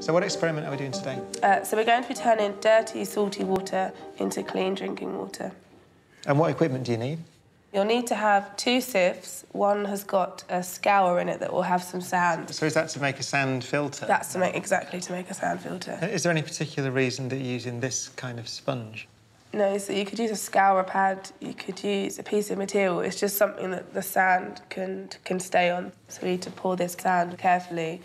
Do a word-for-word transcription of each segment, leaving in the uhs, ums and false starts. So what experiment are we doing today? Uh, so we're going to be turning dirty, salty water into clean drinking water. And what equipment do you need? You'll need to have two sieves. One has got a scour in it that will have some sand. So is that to make a sand filter? That's to make, exactly to make a sand filter. Is there any particular reason that you're using this kind of sponge? No, so you could use a scour pad, you could use a piece of material. It's just something that the sand can, can stay on. So we need to pour this sand carefully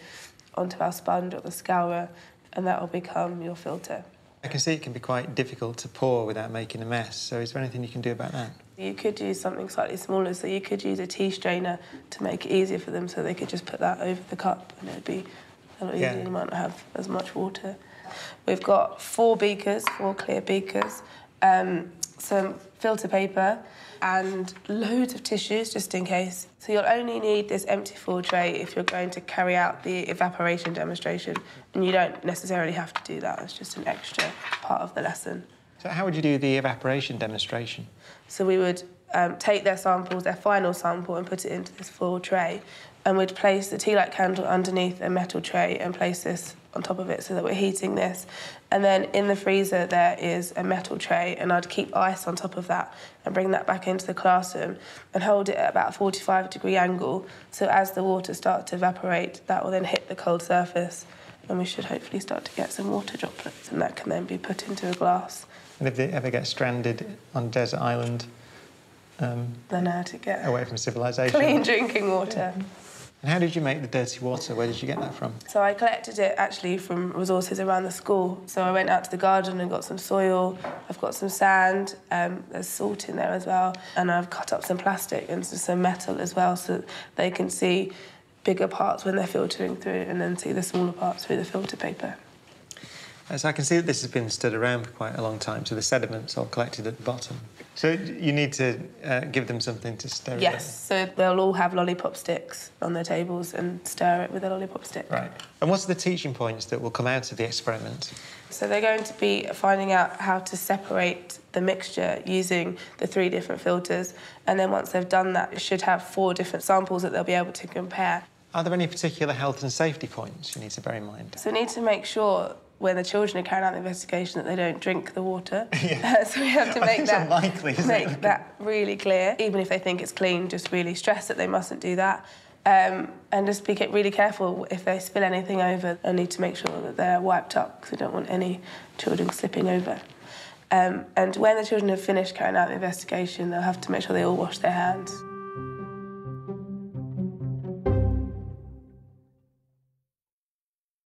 onto our sponge or the scourer, and that will become your filter. I can see it can be quite difficult to pour without making a mess, so is there anything you can do about that? You could use something slightly smaller, so you could use a tea strainer to make it easier for them, so they could just put that over the cup and it would be a lot easier, and yeah. You might not have as much water. We've got four beakers, four clear beakers, um, some filter paper and loads of tissues, just in case. So you'll only need this empty foil tray if you're going to carry out the evaporation demonstration, and you don't necessarily have to do that. It's just an extra part of the lesson. So how would you do the evaporation demonstration? So we would um, take their samples, their final sample, and put it into this foil tray, and we'd place the tea light candle underneath a metal tray and place this on top of it so that we're heating this. And then in the freezer there is a metal tray, and I'd keep ice on top of that and bring that back into the classroom and hold it at about a forty-five degree angle, so as the water starts to evaporate that will then hit the cold surface and we should hopefully start to get some water droplets, and that can then be put into a glass. And if they ever get stranded on a desert island... Um, then how to get... Away from civilisation. Clean drinking water. Yeah. And how did you make the dirty water? Where did you get that from? So I collected it, actually, from resources around the school. So I went out to the garden and got some soil, I've got some sand, um, there's salt in there as well, and I've cut up some plastic and some metal as well so that they can see bigger parts when they're filtering through and then see the smaller parts through the filter paper. As I can see that this has been stood around for quite a long time, so the sediment's all collected at the bottom. So you need to uh, give them something to stir it. Yes, so they'll all have lollipop sticks on their tables and stir it with a lollipop stick. Right. And what's the teaching points that will come out of the experiment? So they're going to be finding out how to separate the mixture using the three different filters, and then once they've done that, it should have four different samples that they'll be able to compare. Are there any particular health and safety points you need to bear in mind? So we need to make sure when the children are carrying out the investigation that they don't drink the water. Yeah. So we have to make, that, unlikely, make that really clear. Even if they think it's clean, just really stress that they mustn't do that. Um, and just be really careful if they spill anything over. I need to make sure that they're wiped up because we don't want any children slipping over. Um, and when the children have finished carrying out the investigation, they'll have to make sure they all wash their hands.